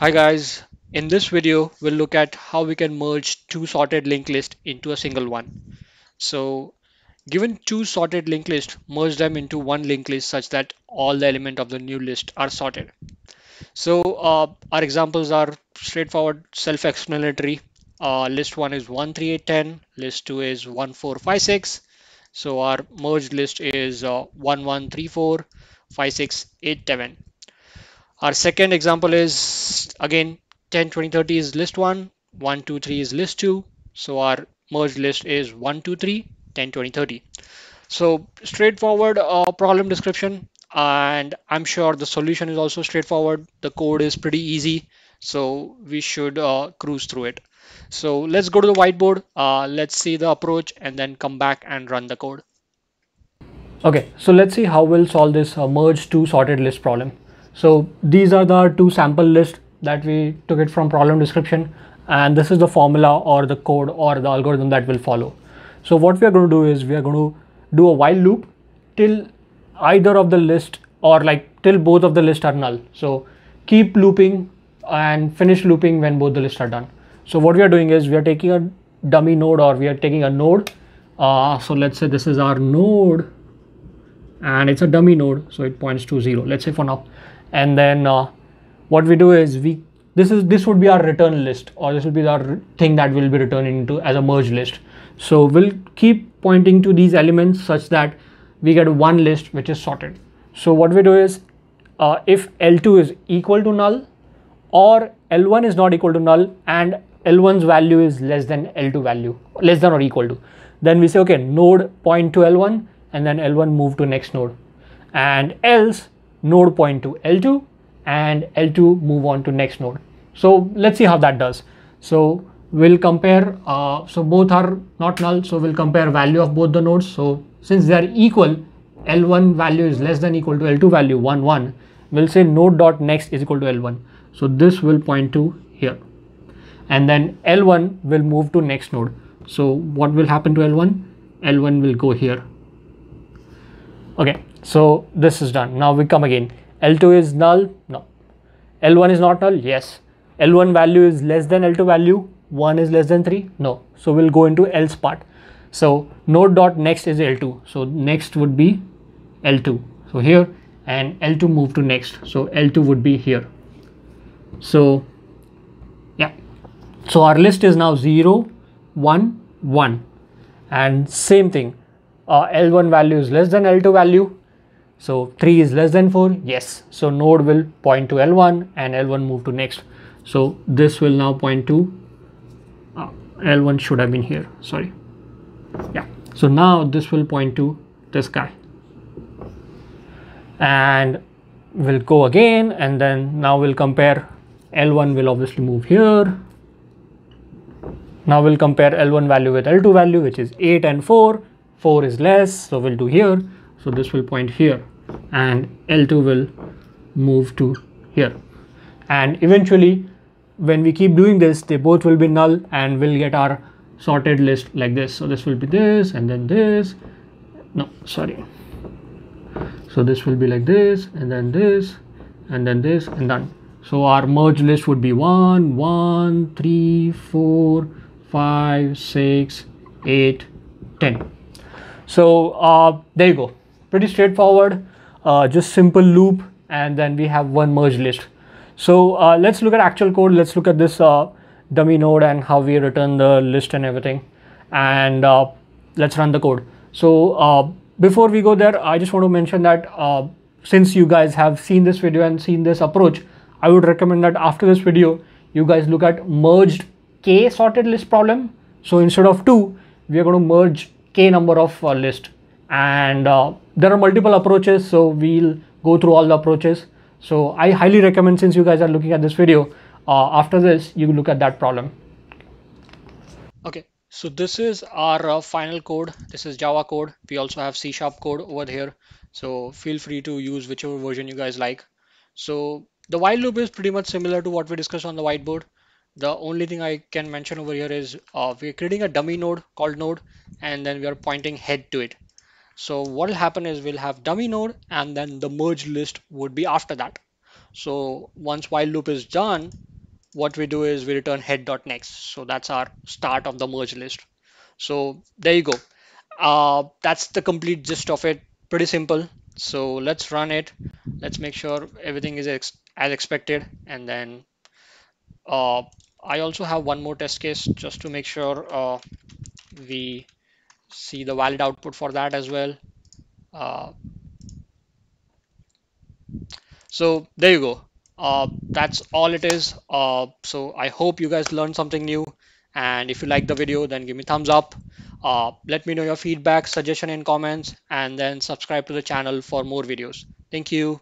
Hi guys, in this video we'll look at how we can merge two sorted linked lists into a single one. So given two sorted linked lists, merge them into one linked list such that all the elements of the new list are sorted. So our examples are straightforward, self-explanatory. List 1 is 13810, list 2 is 14556. So our merged list is 1134568 7. Our second example is again 10 20 30 is list 1, 1 2 3 is list 2. So our merged list is 1 2 3 10 20 30. So straightforward problem description, and I'm sure the solution is also straightforward. The code is pretty easy, so we should cruise through it. So let's go to the whiteboard, let's see the approach, and then come back and run the code. Okay, so let's see how we'll solve this merge two sorted list problem. So these are the two sample lists that we took it from problem description, and this is the formula or the code or the algorithm that will follow. So what we are going to do is we are going to do a while loop till either of the list, or like till both of the lists are null. So keep looping and finish looping when both the lists are done. So what we are doing is we are taking a dummy node, or we are taking a node. So let's say this is our node and it's a dummy node, so it points to 0, let's say for now. And then what we do is this would be our return list, or this will be our thing that will be returned into as a merge list. So we'll keep pointing to these elements such that we get one list which is sorted. So what we do is if L2 is equal to null, or L1 is not equal to null and L1's value is less than L2 value, less than or equal to, then we say okay, node point to L1, and then L1 move to next node, and else node point to L2 and L2 move on to next node. So let's see how that does. So we'll compare, so both are not null, so we'll compare value of both the nodes. So since they are equal, L1 value is less than equal to L2 value 1 1, we'll say node dot next is equal to L1, so this will point to here, and then L1 will move to next node. So what will happen to L1? L1 will go here. Okay, so this is done. Now we come again, L2 is null, no. L1 is not null, yes. L1 value is less than L2 value, 1 is less than 3, no. So we'll go into else part. So node dot next is L2, so next would be L2, so here, and L2 move to next, so L2 would be here. So yeah, so our list is now 0 1 1, and same thing, L1 value is less than L2 value, so 3 is less than 4, yes, so node will point to L1 and L1 move to next. So this will now point to L1 should have been here, sorry, yeah. So now this will point to this guy, and we'll go again, and then now we'll compare. L1 will obviously move here. Now we'll compare L1 value with L2 value, which is 8 and 4. 4 is less, so we'll do here, so this will point here, and L2 will move to here, and eventually when we keep doing this, they both will be null and we'll get our sorted list like this. So this will be this, and then this, no sorry, so this will be like this, and then this, and then this, and done. So our merge list would be 1 1 3 4 5 6 8 10. So there you go, pretty straightforward, just simple loop, and then we have one merge list. So let's look at actual code. Let's look at this dummy node and how we return the list and everything, and let's run the code. So before we go there, I just want to mention that since you guys have seen this video and seen this approach, I would recommend that after this video you guys look at merged k sorted list problem. So instead of 2, we are going to merge k number of list, and there are multiple approaches, so we'll go through all the approaches. So I highly recommend, since you guys are looking at this video, after this you look at that problem. Okay, so this is our final code. This is Java code. We also have C# code over here, so feel free to use whichever version you guys like. So the while loop is pretty much similar to what we discussed on the whiteboard. The only thing I can mention over here is we're creating a dummy node called node, and then we are pointing head to it. So what will happen is we'll have dummy node, and then the merge list would be after that. So once while loop is done, what we do is we return head.next. So that's our start of the merge list. So there you go. That's the complete gist of it. Pretty simple. So let's run it. Let's make sure everything is as expected. And then I also have one more test case just to make sure we see the valid output for that as well. So there you go. That's all it is. So I hope you guys learned something new. And if you like the video, then give me thumbs up. Let me know your feedback, suggestion in comments, and then subscribe to the channel for more videos. Thank you.